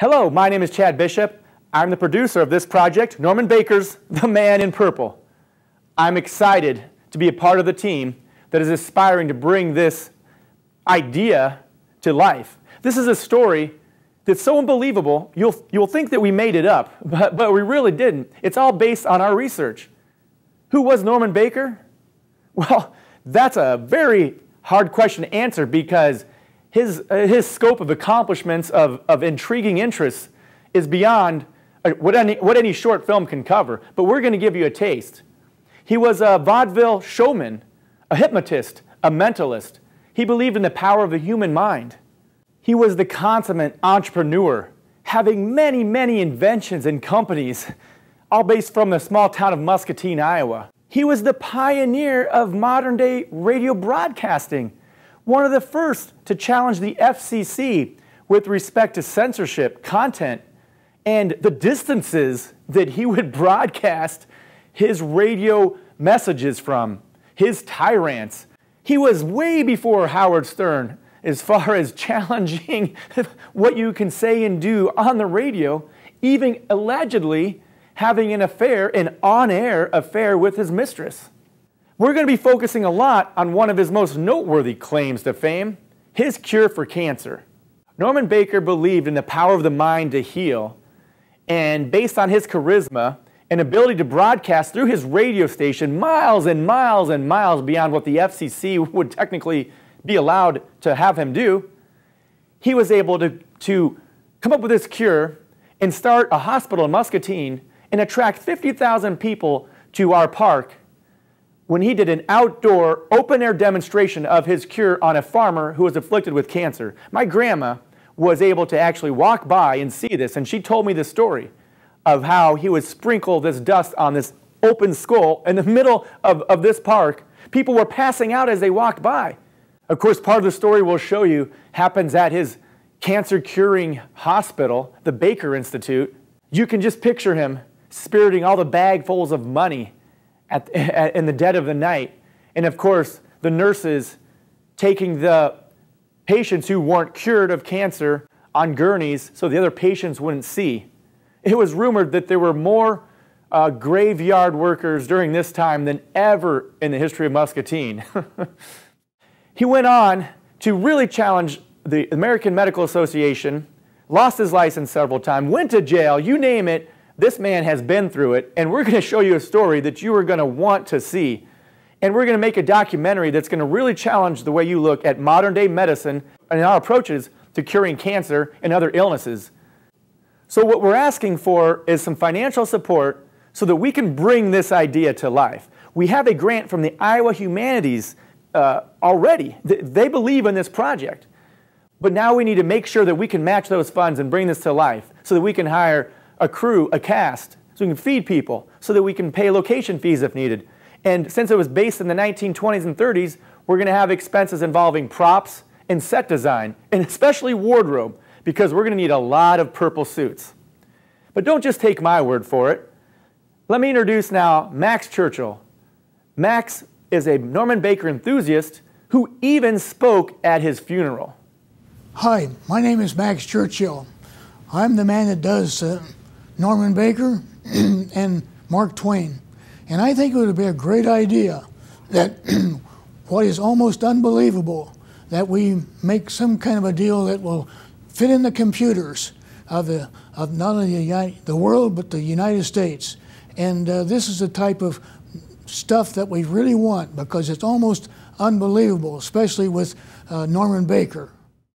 Hello, my name is Chad Bishop. I'm the producer of this project, Norman Baker's The Man in Purple. I'm excited to be a part of the team that is aspiring to bring this idea to life. This is a story that's so unbelievable, you'll think that we made it up, but we really didn't. It's all based on our research. Who was Norman Baker? Well, that's a very hard question to answer because his scope of accomplishments, of intriguing interests, is beyond what any short film can cover. But we're going to give you a taste. He was a vaudeville showman, a hypnotist, a mentalist. He believed in the power of the human mind. He was the consummate entrepreneur, having many, many inventions and companies, all based from the small town of Muscatine, Iowa. He was the pioneer of modern-day radio broadcasting, one of the first to challenge the FCC with respect to censorship, content, and the distances that he would broadcast his radio messages from, his tyrants. He was way before Howard Stern as far as challenging what you can say and do on the radio, even allegedly having an affair, an on-air affair with his mistress. We're going to be focusing a lot on one of his most noteworthy claims to fame, his cure for cancer. Norman Baker believed in the power of the mind to heal, and based on his charisma and ability to broadcast through his radio station miles and miles and miles beyond what the FCC would technically be allowed to have him do, he was able to come up with this cure and start a hospital in Muscatine and attract 50,000 people to our park when he did an outdoor, open-air demonstration of his cure on a farmer who was afflicted with cancer. My grandma was able to actually walk by and see this, and she told me the story of how he would sprinkle this dust on this open skull in the middle of this park. People were passing out as they walked by. Of course, part of the story we'll show you happens at his cancer-curing hospital, the Baker Institute. You can just picture him spiriting all the bagfuls of money in the dead of the night. And of course, the nurses taking the patients who weren't cured of cancer on gurneys so the other patients wouldn't see. It was rumored that there were more graveyard workers during this time than ever in the history of Muscatine. He went on to really challenge the American Medical Association, lost his license several times, went to jail, you name it. This man has been through it, and we're going to show you a story that you are going to want to see. And we're going to make a documentary that's going to really challenge the way you look at modern-day medicine and our approaches to curing cancer and other illnesses. So what we're asking for is some financial support so that we can bring this idea to life. We have a grant from the Iowa Humanities already. They believe in this project. But now we need to make sure that we can match those funds and bring this to life so that we can hire a crew, a cast, so we can feed people, so that we can pay location fees if needed. And since it was based in the 1920s and 30s, we're going to have expenses involving props and set design, and especially wardrobe, because we're going to need a lot of purple suits. But don't just take my word for it. Let me introduce now Max Churchill. Max is a Norman Baker enthusiast who even spoke at his funeral. Hi, my name is Max Churchill. I'm the man that does Norman Baker and Mark Twain. And I think it would be a great idea that what is almost unbelievable, that we make some kind of a deal that will fit in the computers of not only the world, but the United States. And this is the type of stuff that we really want because it's almost unbelievable, especially with Norman Baker.